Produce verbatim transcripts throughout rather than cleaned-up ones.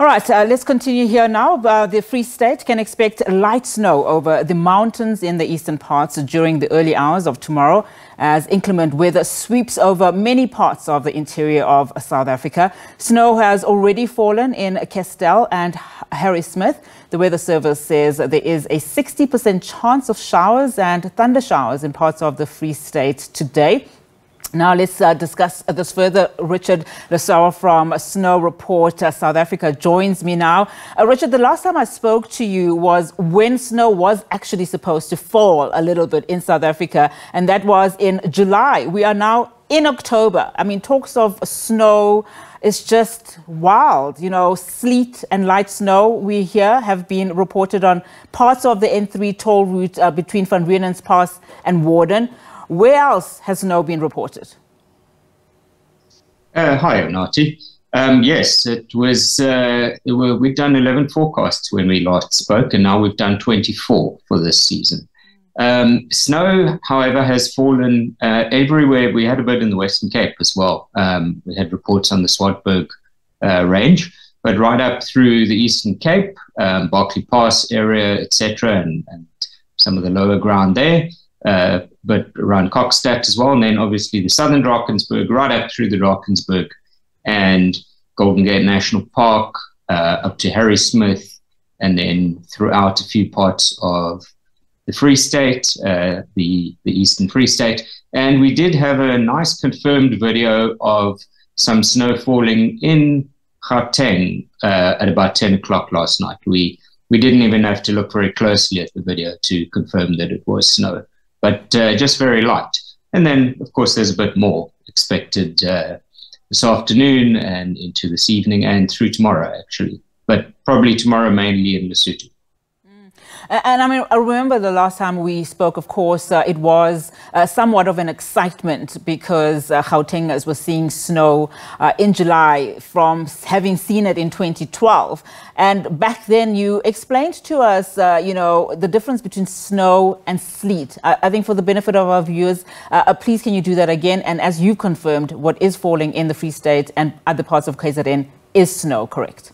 All right, uh, let's continue here now. Uh, the Free State can expect light snow over the mountains in the eastern parts during the early hours of tomorrow as inclement weather sweeps over many parts of the interior of South Africa. Snow has already fallen in Kestel and Harrismith. The Weather Service says there is a sixty percent chance of showers and thunder showers in parts of the Free State today. Now let's uh, discuss this further. Richard Le Sueur from Snow Report uh, South Africa joins me now. Uh, Richard, the last time I spoke to you was when snow was actually supposed to fall a little bit in South Africa, and that was in July. We are now in October. I mean, talks of snow is just wild. You know, sleet and light snow we hear have been reported on parts of the N three toll route uh, between Van Rienens Pass and Warden. Where else has snow been reported? Uh, hi, Onati. Um, yes, it was. Uh, we've done eleven forecasts when we last spoke, and now we've done twenty-four for this season. Um, snow, however, has fallen uh, everywhere. We had a bit in the Western Cape as well. Um, we had reports on the Swartberg uh, range, but right up through the Eastern Cape, um, Barkly Pass area, et cetera, and, and some of the lower ground there. Uh, but around Cockstadt as well, and then obviously the Southern Drakensberg, right up through the Drakensberg and Golden Gate National Park, uh, up to Harrismith, and then throughout a few parts of the Free State, uh, the, the Eastern Free State. And we did have a nice confirmed video of some snow falling in Gauteng uh, at about ten o'clock last night. We, we didn't even have to look very closely at the video to confirm that it was snow, but uh, just very light. And then, of course, there's a bit more expected uh, this afternoon and into this evening and through tomorrow, actually. But probably tomorrow mainly in Lesotho. Mm. And I mean, I remember the last time we spoke, of course, uh, it was uh, somewhat of an excitement because uh, Gautengers were seeing snow uh, in July from having seen it in twenty twelve. And back then you explained to us, uh, you know, the difference between snow and sleet. I, I think for the benefit of our viewers, uh, uh, please can you do that again? And as you confirmed, what is falling in the Free State and other parts of K Z N is snow, correct?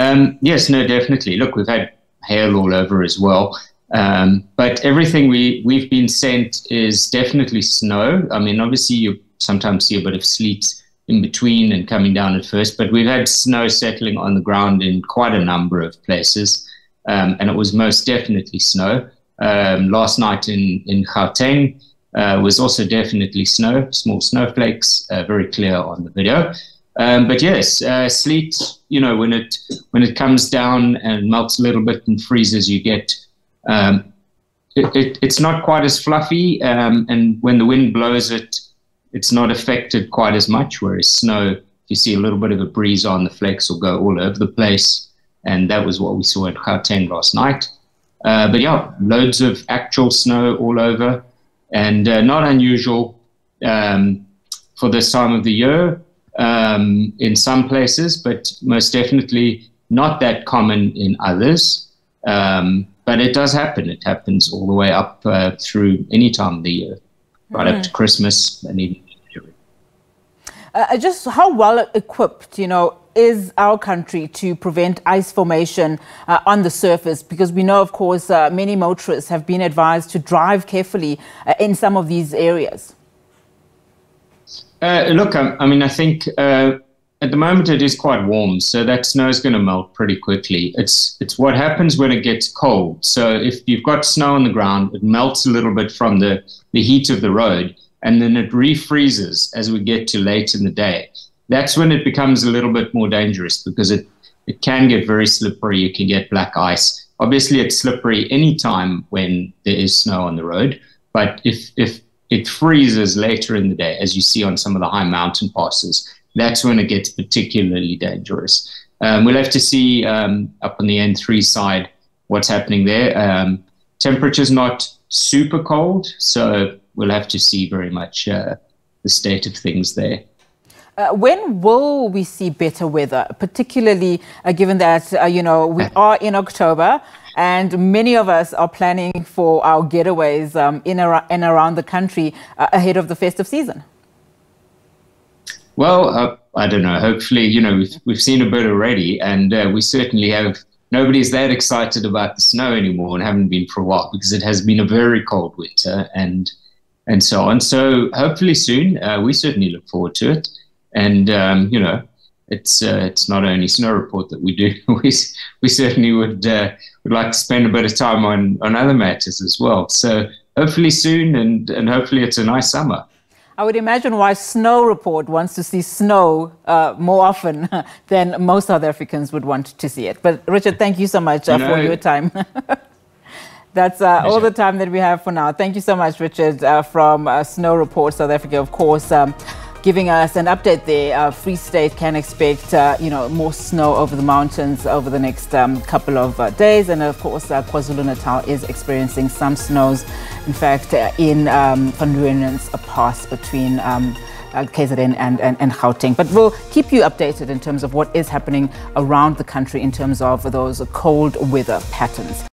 Um, yes, no, definitely. Look, we've had hail all over as well. Um, but everything we, we've been sent is definitely snow. I mean, obviously you sometimes see a bit of sleet in between and coming down at first, but we've had snow settling on the ground in quite a number of places, um, and it was most definitely snow. Um, last night in, in Gauteng uh, was also definitely snow, small snowflakes, uh, very clear on the video. Um, but yes, uh, sleet, you know, when it, when it comes down and melts a little bit and freezes, you get, um, it, it, it's not quite as fluffy, um, and when the wind blows it, it's not affected quite as much, whereas snow, you see a little bit of a breeze on, the flakes will go all over the place, and that was what we saw at Gauteng last night. Uh, but yeah, loads of actual snow all over, and uh, not unusual um, for this time of the year um, in some places, but most definitely not that common in others. Um, but it does happen. It happens all the way up uh, through any time of the year, right mm-hmm. up to Christmas and even January. Uh, just how well equipped, you know, is our country to prevent ice formation uh, on the surface? Because we know, of course, uh, many motorists have been advised to drive carefully uh, in some of these areas. Uh, look, I, I mean, I think uh, at the moment it is quite warm, so that snow is going to melt pretty quickly. It's, it's what happens when it gets cold. So if you've got snow on the ground, it melts a little bit from the, the heat of the road, and then it refreezes as we get to late in the day. That's when it becomes a little bit more dangerous because it, it can get very slippery. You can get black ice. Obviously, it's slippery any time when there is snow on the road, but if, if it freezes later in the day, as you see on some of the high mountain passes, that's when it gets particularly dangerous. Um, we'll have to see um, up on the N three side what's happening there. Um, temperature's not super cold, so we'll have to see very much uh, the state of things there. Uh, when will we see better weather, particularly uh, given that, uh, you know, we are in October and many of us are planning for our getaways um, in ar and around the country uh, ahead of the festive season? Well, uh, I don't know, hopefully, you know, we've, we've seen a bit already, and uh, we certainly have. Nobody's that excited about the snow anymore, and haven't been for a while, because it has been a very cold winter and and so on. So hopefully soon, uh, we certainly look forward to it. And, um, you know, it's uh, it's not only Snow Report that we do. we, we certainly would uh, would like to spend a bit of time on, on other matters as well. So hopefully soon, and, and hopefully it's a nice summer. I would imagine why Snow Report wants to see snow uh, more often than most South Africans would want to see it. But Richard, thank you so much uh, you know, for your time. That's uh, all the time that we have for now. Thank you so much, Richard, uh, from uh, Snow Report South Africa, of course, um, giving us an update there. Uh, Free State can expect, uh, you know, more snow over the mountains over the next um, couple of uh, days. And of course, uh, KwaZulu-Natal is experiencing some snows. In fact, uh, in um, Van Rienens Pass between um, uh, K Z N and, and, and Gauteng. But we'll keep you updated in terms of what is happening around the country in terms of those cold weather patterns.